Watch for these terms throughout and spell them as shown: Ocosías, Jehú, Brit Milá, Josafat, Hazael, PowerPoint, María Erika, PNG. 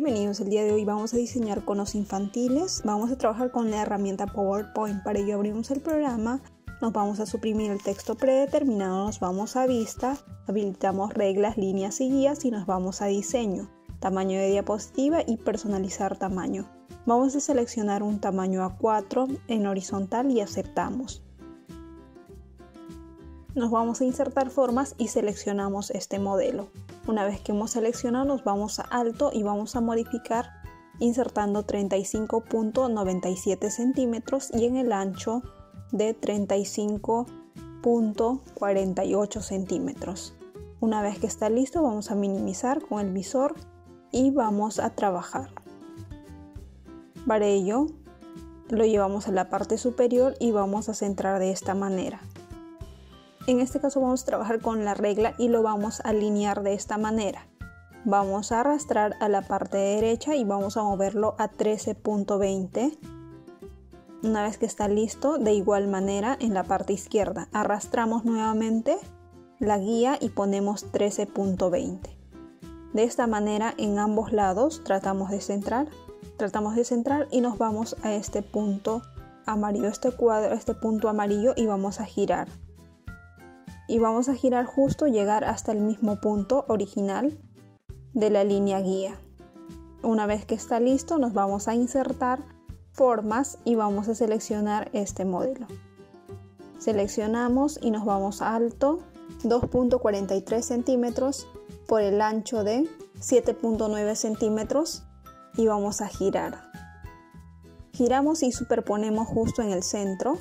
Bienvenidos, el día de hoy vamos a diseñar conos infantiles. Vamos a trabajar con la herramienta PowerPoint. Para ello abrimos el programa, nos vamos a suprimir el texto predeterminado, nos vamos a vista, habilitamos reglas, líneas y guías y nos vamos a diseño, tamaño de diapositiva y personalizar tamaño. Vamos a seleccionar un tamaño A4 en horizontal y aceptamos. Nos vamos a insertar formas y seleccionamos este modelo. Una vez que hemos seleccionado nos vamos a alto y vamos a modificar insertando 35.97 centímetros y en el ancho de 35.48 centímetros. Una vez que está listo vamos a minimizar con el visor y vamos a trabajar. Para ello lo llevamos a la parte superior y vamos a centrar de esta manera. En este caso vamos a trabajar con la regla y lo vamos a alinear de esta manera. Vamos a arrastrar a la parte derecha y vamos a moverlo a 13.20. Una vez que está listo, de igual manera en la parte izquierda, arrastramos nuevamente la guía y ponemos 13.20. De esta manera en ambos lados tratamos de centrar y nos vamos a este punto amarillo, este cuadro, este punto amarillo y vamos a girar. Y vamos a girar justo, llegar hasta el mismo punto original de la línea guía. Una vez que está listo nos vamos a insertar formas y vamos a seleccionar este modelo. Seleccionamos y nos vamos a alto 2.43 centímetros por el ancho de 7.9 centímetros y vamos a girar. Giramos y superponemos justo en el centro.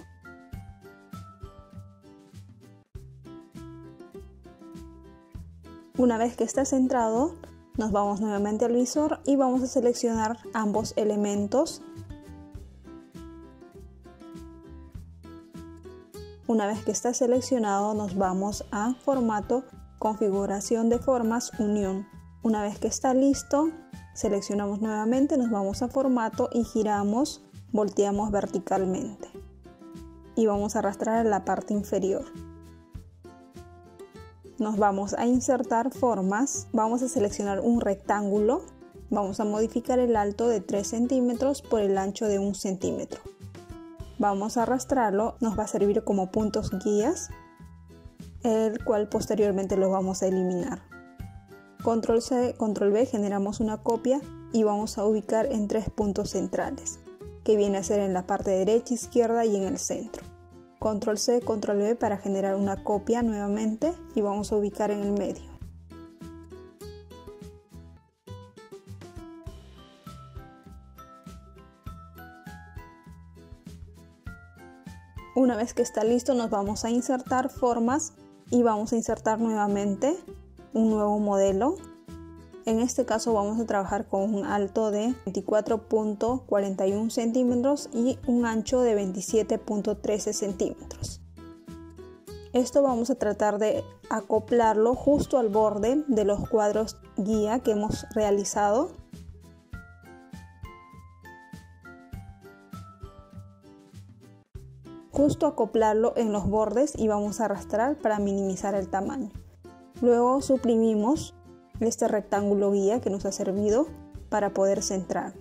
Una vez que está centrado, nos vamos nuevamente al visor y vamos a seleccionar ambos elementos. Una vez que está seleccionado, nos vamos a formato, configuración de formas, unión. Una vez que está listo, seleccionamos nuevamente, nos vamos a formato y giramos, volteamos verticalmente. Y vamos a arrastrar a la parte inferior. Nos vamos a insertar formas, vamos a seleccionar un rectángulo, vamos a modificar el alto de 3 centímetros por el ancho de 1 centímetro. Vamos a arrastrarlo, nos va a servir como puntos guías, el cual posteriormente lo vamos a eliminar. Control C, Control V, generamos una copia y vamos a ubicar en 3 puntos centrales, que viene a ser en la parte derecha, izquierda y en el centro. Control C, Control V para generar una copia nuevamente y vamos a ubicar en el medio. Una vez que está listo nos vamos a insertar formas y vamos a insertar nuevamente un nuevo modelo. En este caso vamos a trabajar con un alto de 24.41 centímetros y un ancho de 27.13 centímetros. Esto vamos a tratar de acoplarlo justo al borde de los cuadros guía que hemos realizado. Justo acoplarlo en los bordes y vamos a arrastrar para minimizar el tamaño. Luego suprimimos este rectángulo guía que nos ha servido para poder centrar.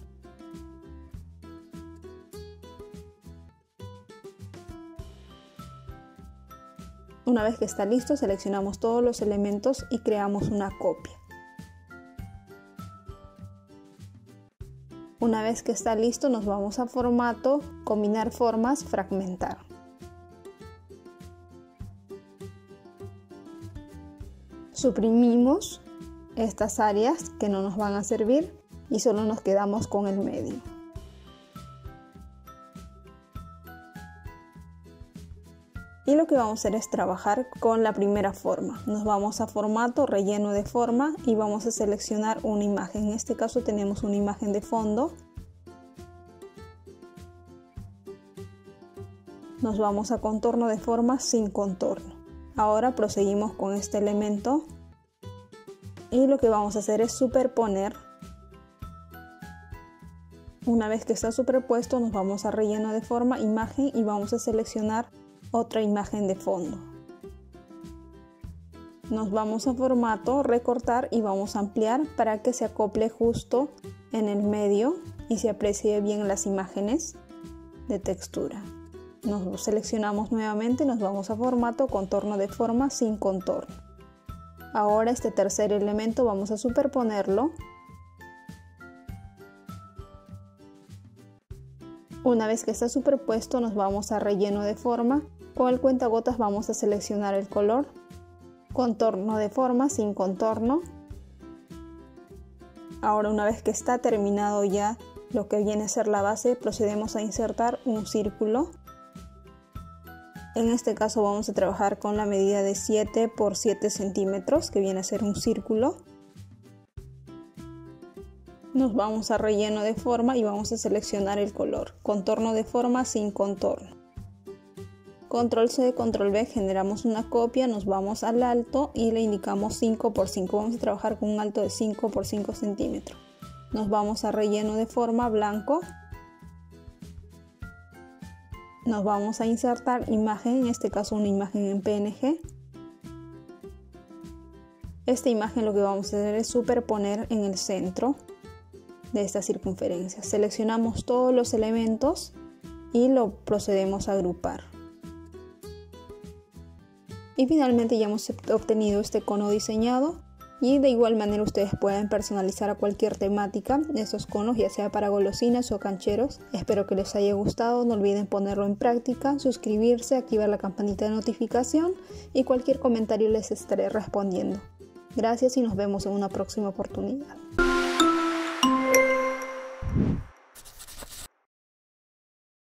Una vez que está listo, seleccionamos todos los elementos y creamos una copia. Una vez que está listo, nos vamos a formato, combinar formas, fragmentar. Suprimimos estas áreas que no nos van a servir y solo nos quedamos con el medio. Y lo que vamos a hacer es trabajar con la primera forma. Nos vamos a formato, relleno de forma y vamos a seleccionar una imagen. En este caso tenemos una imagen de fondo. Nos vamos a contorno de forma sin contorno. Ahora proseguimos con este elemento. Y lo que vamos a hacer es superponer. Una vez que está superpuesto nos vamos a relleno de forma, imagen y vamos a seleccionar otra imagen de fondo. Nos vamos a formato, recortar y vamos a ampliar para que se acople justo en el medio y se aprecie bien las imágenes de textura. Nos seleccionamos nuevamente, nos vamos a formato, contorno de forma, sin contorno. Ahora este tercer elemento vamos a superponerlo. Una vez que está superpuesto, nos vamos a relleno de forma. Con el cuentagotas vamos a seleccionar el color, contorno de forma, sin contorno. Ahora, una vez que está terminado ya lo que viene a ser la base, procedemos a insertar un círculo. En este caso vamos a trabajar con la medida de 7 por 7 centímetros, que viene a ser un círculo. Nos vamos a relleno de forma y vamos a seleccionar el color, contorno de forma, sin contorno. Control C, Control V, generamos una copia, nos vamos al alto y le indicamos 5 por 5. Vamos a trabajar con un alto de 5 por 5 centímetros. Nos vamos a relleno de forma, blanco. Nos vamos a insertar imagen, en este caso una imagen en PNG. Esta imagen lo que vamos a hacer es superponer en el centro de esta circunferencia. Seleccionamos todos los elementos y lo procedemos a agrupar. Y finalmente ya hemos obtenido este cono diseñado, y de igual manera ustedes pueden personalizar a cualquier temática esos conos, ya sea para golosinas o cancheros. Espero que les haya gustado, no olviden ponerlo en práctica, suscribirse, activar la campanita de notificación y cualquier comentario les estaré respondiendo. Gracias y nos vemos en una próxima oportunidad.